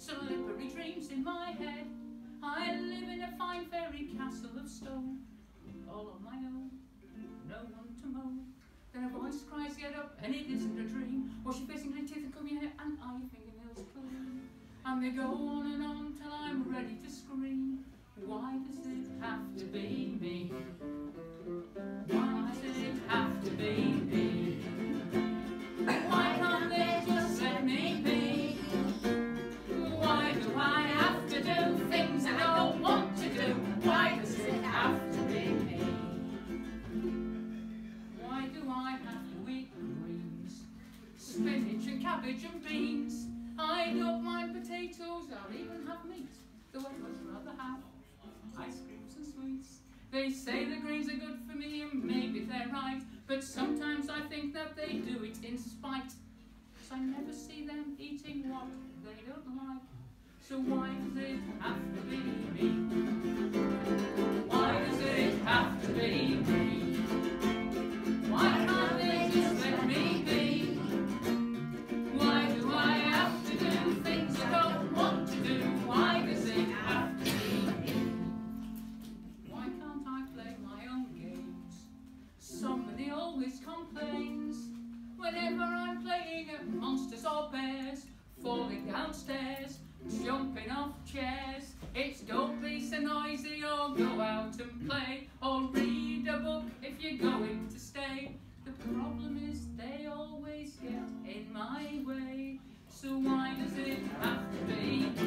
slippery dreams in my head. I live in a fine fairy castle of stone, all on my own, no one to moan. Then a voice cries, get up, and it isn't a dream. Wash your face and clean teeth and comb your hair and are your fingernails clean? And they go on and on till I'm ready to scream. Why does it have to be me? Why does it have to be me? Why can't they just let me be? Why do I have to do things that I don't want to do? Why does it have to be me? Why do I have to eat greens, spinach and cabbage and beans? I don't mind potatoes, I'll even have meat, though I'd much rather have ice creams and sweets. They say the greens are good for me, and maybe they're right, but sometimes I think that they do it in spite, because I never see them eating what they don't like. So why does it have to be me? Why does it have to be me? Why can't they just let me be? Why do I have to do things I don't want to do? Why does it have to be me? Why can't I play my own games? Somebody always complains whenever I'm playing at monsters or bears, falling downstairs, jumping off chairs. It's don't be so noisy, or go out and play, or read a book if you're going to stay. The problem is they always get in my way. So why does it have to be?